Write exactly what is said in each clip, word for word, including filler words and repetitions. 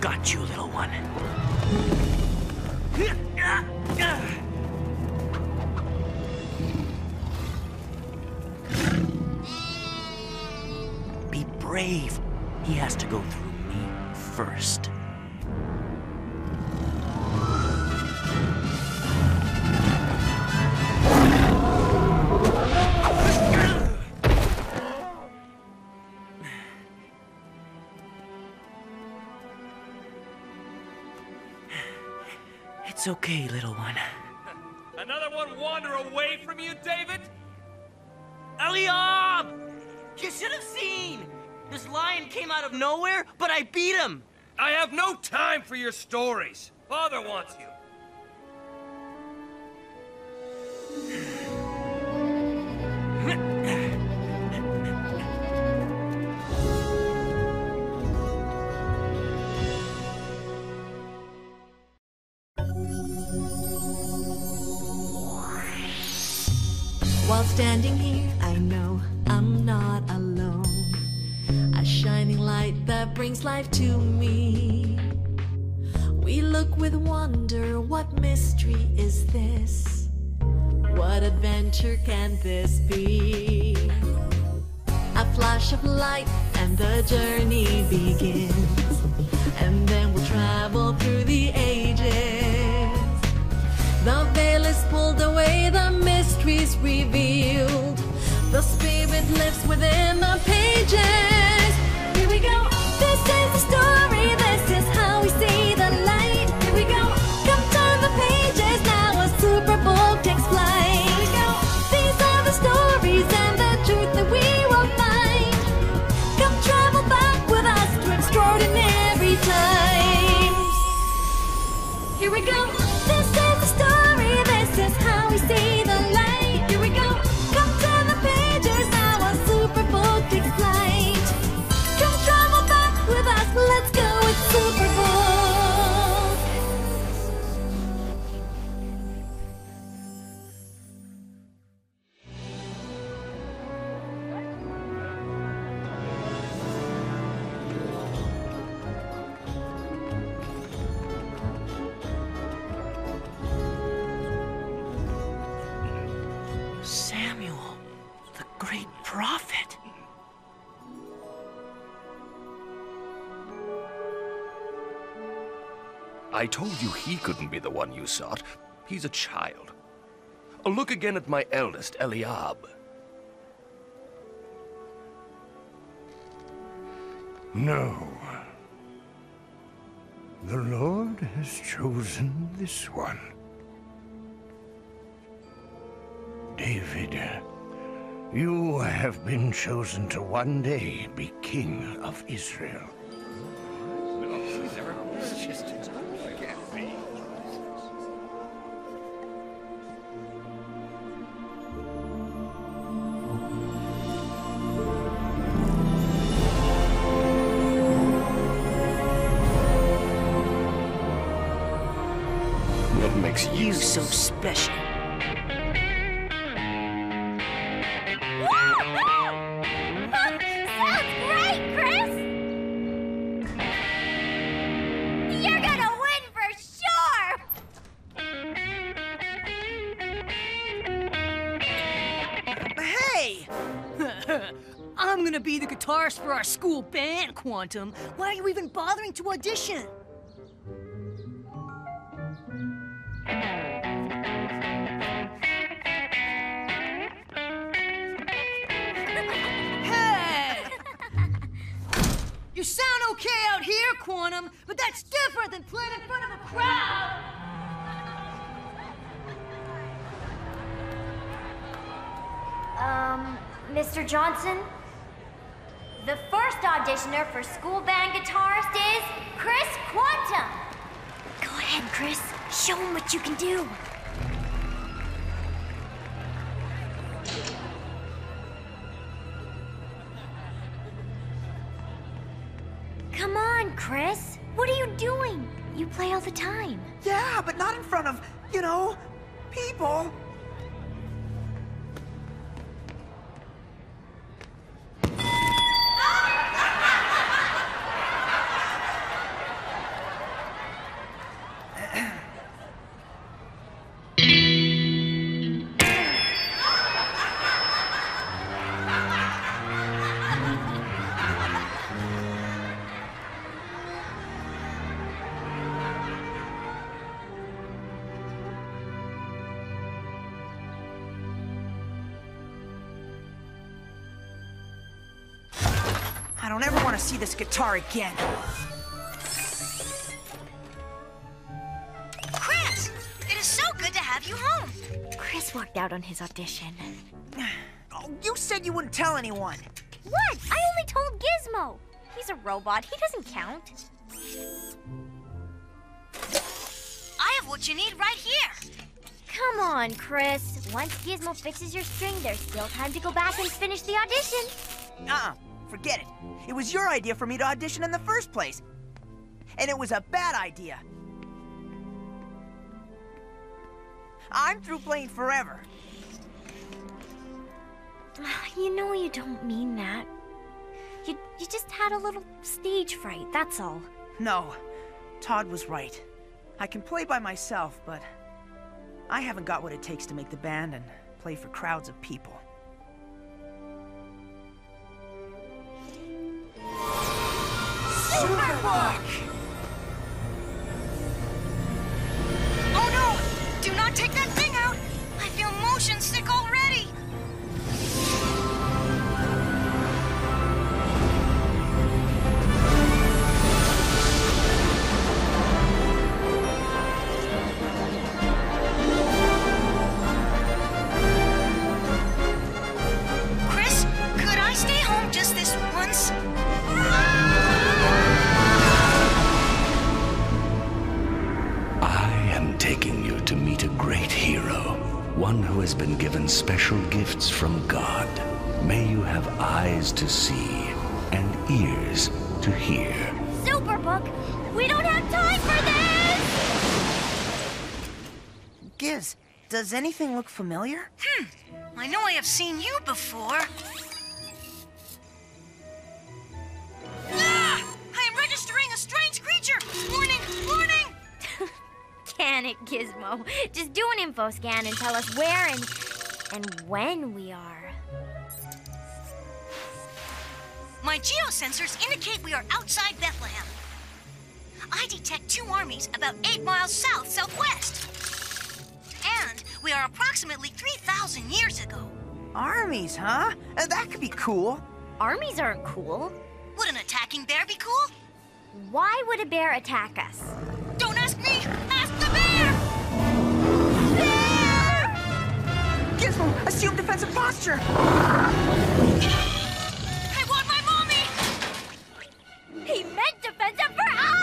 Got you, little one. Be brave. He has to go through me first. It's okay, little one. Another one wander away from you, David? Eliab! You should have seen! This lion came out of nowhere, but I beat him! I have no time for your stories. Father wants you. While standing here, I know I'm not alone. A shining light that brings life to me. We look with wonder, what mystery is this? What adventure can this be? A flash of light and the journey begins. And then we'll travel through the ages. The veil is pulled away, the mystery's revealed. The spirit lives within the pages. Here we go. This is the story. This is how we see the light. Here we go. Come turn the pages. Now a superbook takes flight. Here we go. These are the stories and the truth that we will find. Come travel back with us to extraordinary times. Here we go. This is the story. This is how we see the light. Here we go. Come turn the pages. Now a superbook takes flight. Come travel back with us. Let's go with Superbook. I told you he couldn't be the one you sought. He's a child. Look again at my eldest, Eliab. No. The Lord has chosen this one. David, you have been chosen to one day be king of Israel. You so special. Woo-hoo! Sounds great, Chris! You're gonna win for sure! Hey! I'm gonna be the guitarist for our school band, Quantum. Why are you even bothering to audition? You sound okay out here, Quantum, but that's different than playing in front of a crowd! Um, Mister Johnson? The first auditioner for school band guitarist is Chris Quantum! Go ahead, Chris. Show him what you can do. Come on, Chris. What are you doing? You play all the time. Yeah, but not in front of, you know, people. I don't ever want to see this guitar again. Chris! It is so good to have you home. Chris walked out on his audition. Oh, you said you wouldn't tell anyone. What? I only told Gizmo. He's a robot. He doesn't count. I have what you need right here. Come on, Chris. Once Gizmo fixes your string, there's still time to go back and finish the audition. Uh-uh. Forget it. It was your idea for me to audition in the first place. And it was a bad idea. I'm through playing forever. You know you don't mean that. You, you just had a little stage fright, that's all. No. Todd was right. I can play by myself, but I haven't got what it takes to make the band and play for crowds of people. Superbook! Oh no! Do not take that thing out! I feel motion sick already! One who has been given special gifts from God. May you have eyes to see and ears to hear. Superbook, we don't have time for this! Giz, does anything look familiar? Hmm, I know I have seen you before. Ah! I am registering a strange creature! Warning, warning! Panic, Gizmo. Just do an info scan and tell us where and and when we are. My geosensors indicate we are outside Bethlehem. I detect two armies about eight miles south-southwest. And we are approximately three thousand years ago. Armies, huh? Uh, that could be cool. Armies aren't cool. Would an attacking bear be cool? Why would a bear attack us? Don't ask me! Ask the bear! Bear! Gizmo, assume defensive posture! I want my mommy! He meant defensive for us!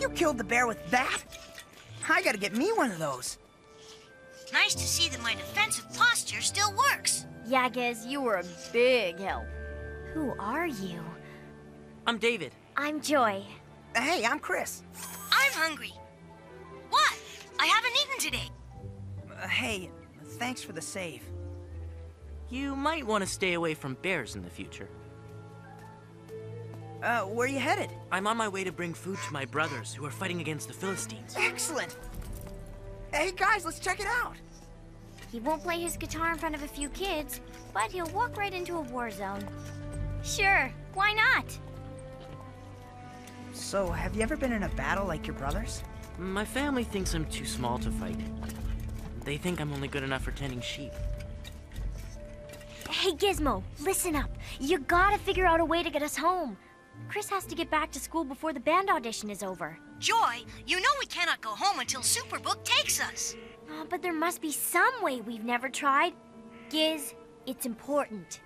You killed the bear with that? I gotta get me one of those. Nice to see that my defensive posture still works. Yeah, Giz, you were a big help. Who are you? I'm David. I'm Joy. Hey, I'm Chris. I'm hungry. What? I haven't eaten today. Uh, hey, thanks for the save. You might want to stay away from bears in the future. Uh, where are you headed? I'm on my way to bring food to my brothers who are fighting against the Philistines. Excellent! Hey guys, let's check it out! He won't play his guitar in front of a few kids, but he'll walk right into a war zone. Sure, why not? So, have you ever been in a battle like your brothers? My family thinks I'm too small to fight. They think I'm only good enough for tending sheep. Hey Gizmo, listen up. You gotta figure out a way to get us home. Chris has to get back to school before the band audition is over. Joy, you know we cannot go home until Superbook takes us. Oh, but there must be some way we've never tried. Giz, it's important.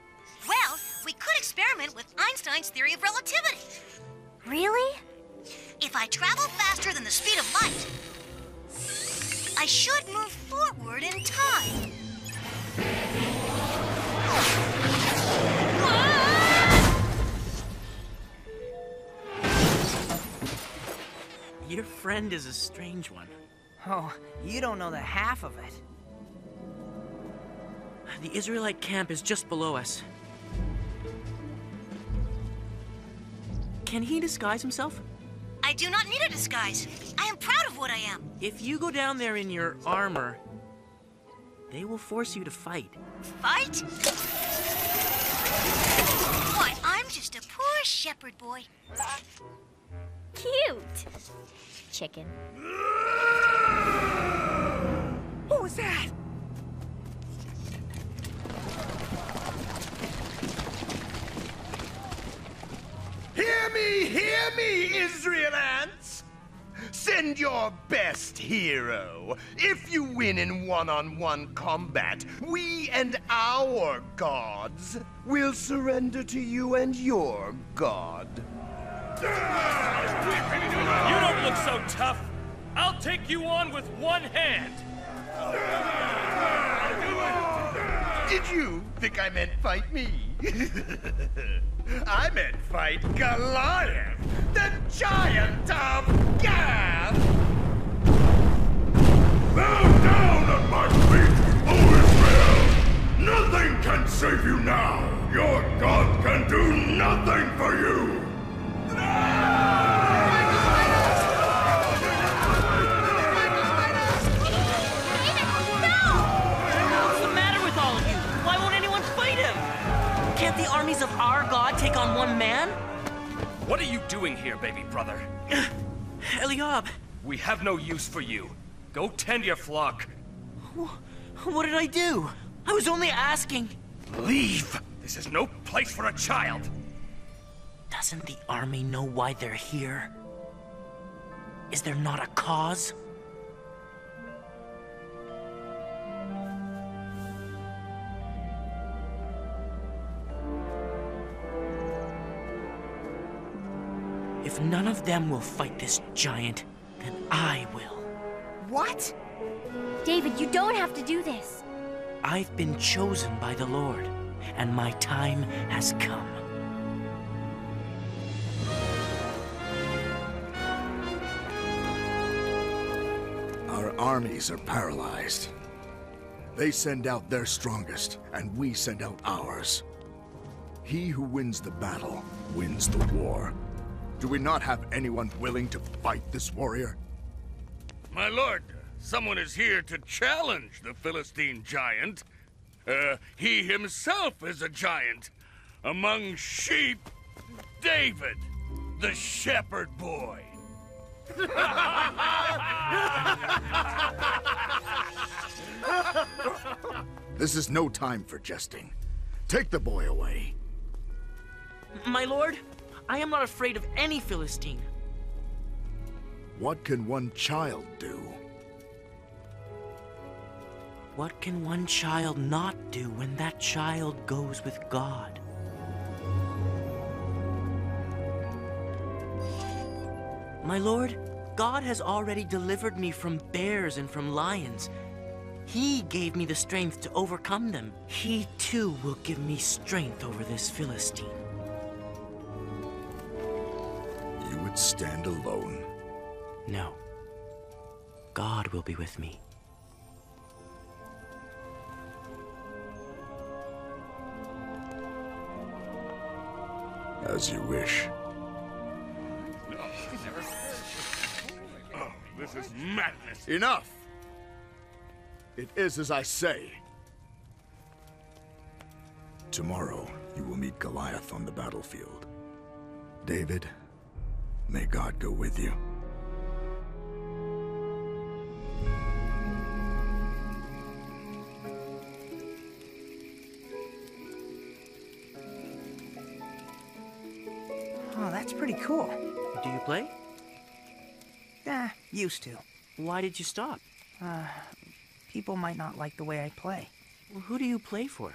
Well, we could experiment with Einstein's theory of relativity. Really? If I travel faster than the speed of light, I should move forward in time. Your friend is a strange one. Oh, you don't know the half of it. The Israelite camp is just below us. Can he disguise himself? I do not need a disguise. I am proud of of what I am. If you go down there in your armor, they will force you to fight. Fight? Why, I'm just a poor shepherd boy. Cute. Chicken. What was that? Hear me, hear me, Israel ants! Send your best hero. If you win in one-on-one combat, we and our gods will surrender to you and your god. You don't look so tough. I'll take you on with one hand. Did you think I meant fight me? I meant fight Goliath, the giant of Gath! Bow down at my feet, O Israel! Nothing can save you now! Your God can do nothing for you! The armies of our God take on one man? What are you doing here, baby brother? Eliab. We have no use for you. Go tend your flock. What did I do? I was only asking. Leave! This is no place for a child. Doesn't the army know why they're here? Is there not a cause? If none of them will fight this giant, then I will. What? David, you don't have to do this. I've been chosen by the Lord, and my time has come. Our armies are paralyzed. They send out their strongest, and we send out ours. He who wins the battle wins the war. Do we not have anyone willing to fight this warrior? My lord, someone is here to challenge the Philistine giant. Uh, he himself is a giant. Among sheep, David, the shepherd boy. This is no time for jesting. Take the boy away. My lord? I am not afraid of any Philistine. What can one child do? What can one child not do when that child goes with God? My lord, God has already delivered me from bears and from lions. He gave me the strength to overcome them. He too will give me strength over this Philistine. You would stand alone? No. God will be with me. As you wish. Oh, this is madness. Enough! It is as I say. Tomorrow, you will meet Goliath on the battlefield. David, may God go with you. Oh, that's pretty cool. Do you play? Nah, used to. Why did you stop? Uh, people might not like the way I play. Well, who do you play for?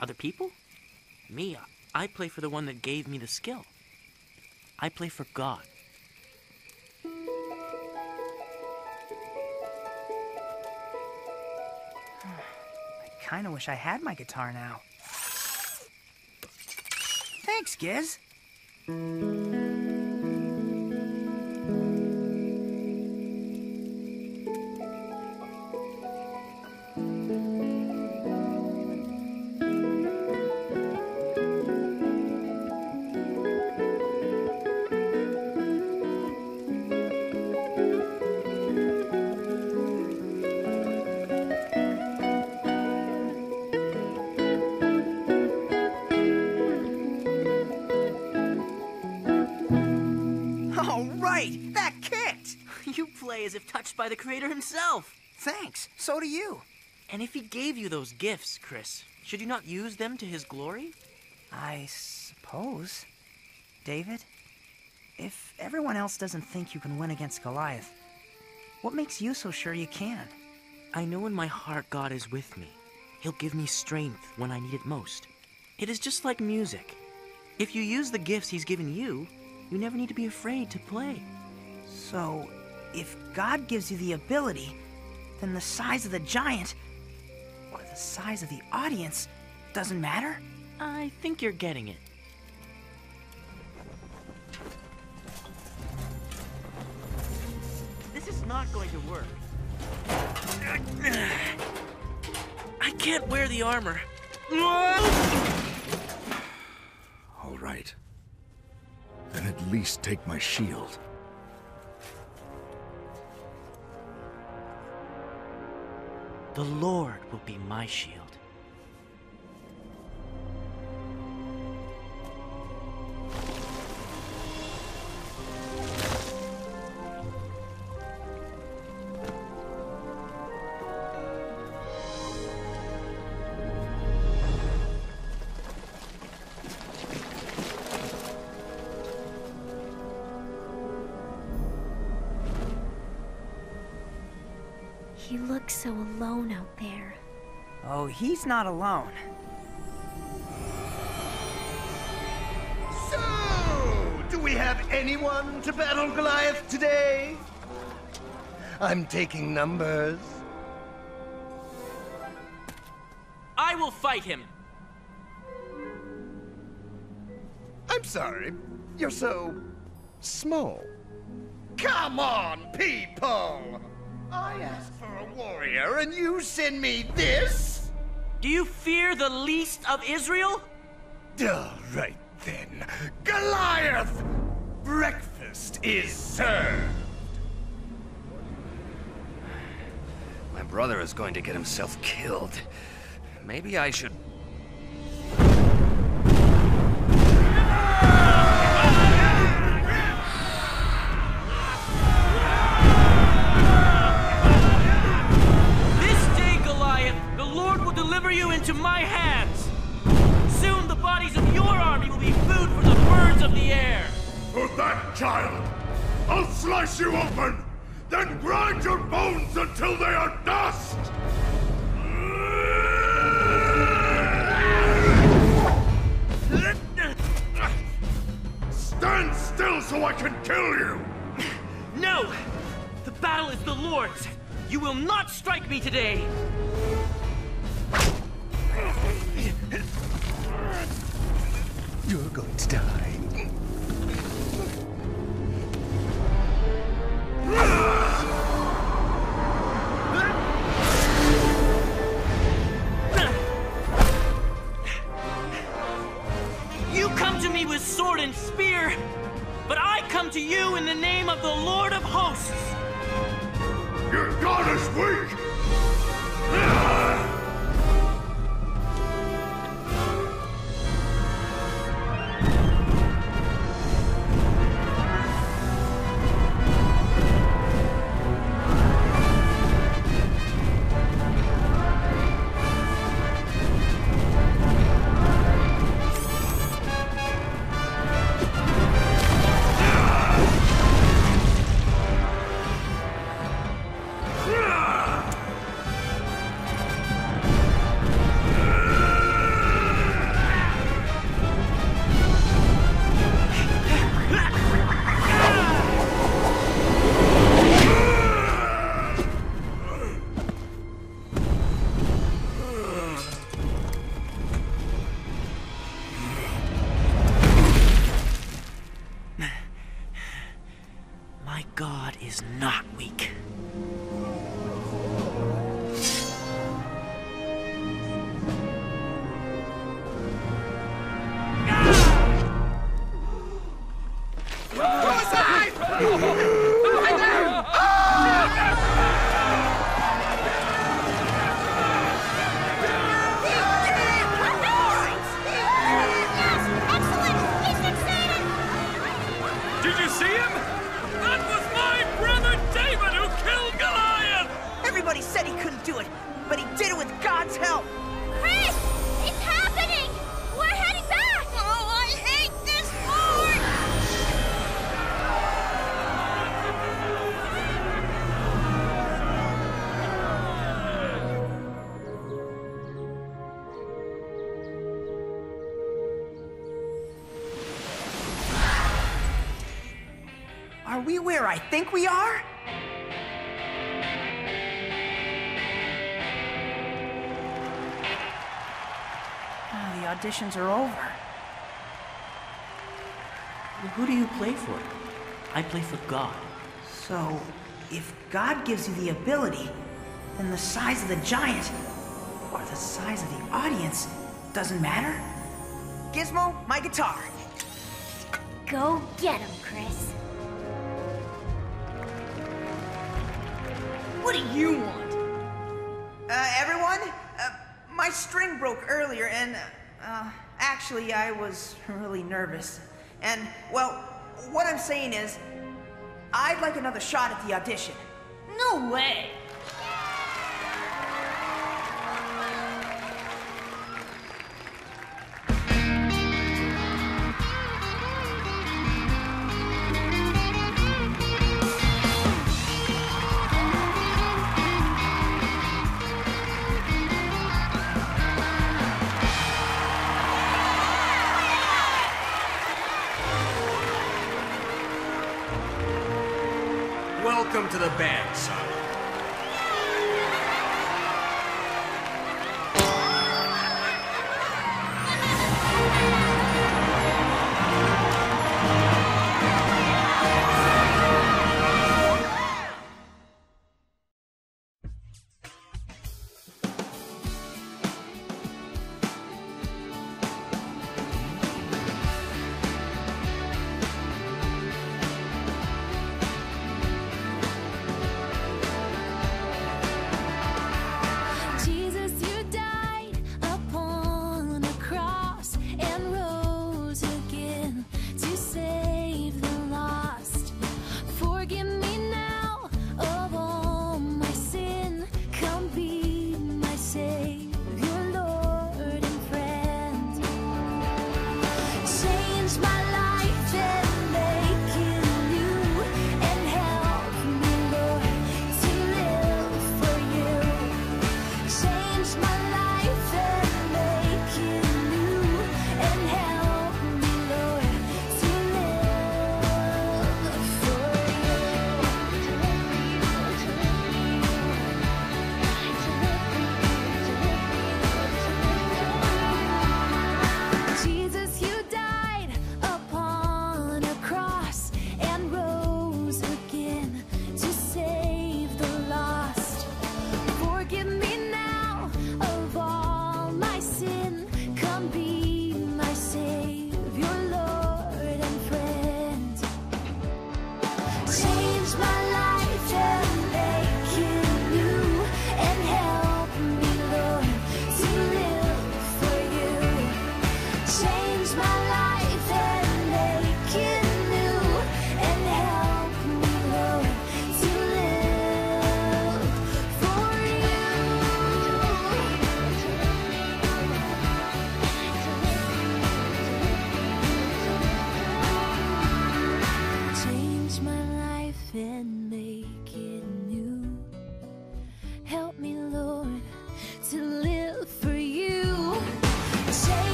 Other people? Me, I play for the one that gave me the skill. I play for God. I kind of wish I had my guitar now. Thanks, Giz. Thank you. play as if touched by the Creator himself. Thanks. So do you. And if he gave you those gifts, Chris, should you not use them to his glory? I suppose. David, if everyone else doesn't think you can win against Goliath, what makes you so sure you can? I know in my heart God is with me. He'll give me strength when I need it most. It is just like music. If you use the gifts he's given you, you never need to be afraid to play. So, if God gives you the ability, then the size of the giant, or the size of the audience, doesn't matter? I think you're getting it. This is not going to work. I can't wear the armor. All right. Then at least take my shield. The Lord will be my shield. He looks so alone out there. Oh, he's not alone. So, do we have anyone to battle Goliath today? I'm taking numbers. I will fight him. I'm sorry. You're so small. Come on, people! I asked for a warrior, and you send me this? Do you fear the least of Israel? All right, then. Goliath! Breakfast is served! My brother is going to get himself killed. Maybe I should... to my hands! Soon the bodies of your army will be food for the birds of the air! For that child, I'll slice you open, then grind your bones until they are dust! Stand still so I can kill you! No! The battle is the Lord's! You will not strike me today! You're going to die. You come to me with sword and spear, but I come to you in the name of the Lord of Hosts. Your God is weak! Did you see him? That was my brother David who Are we where I think we are? Oh, the auditions are over. Well, who do you play for? I play for God. So, if God gives you the ability, then the size of the giant, or the size of the audience, doesn't matter? Gizmo, my guitar. Go get him, Chris. What do you want? Uh, everyone? Uh, my string broke earlier, and, uh, actually, I was really nervous. And, well, what I'm saying is, I'd like another shot at the audition. No way! Welcome to the band, son.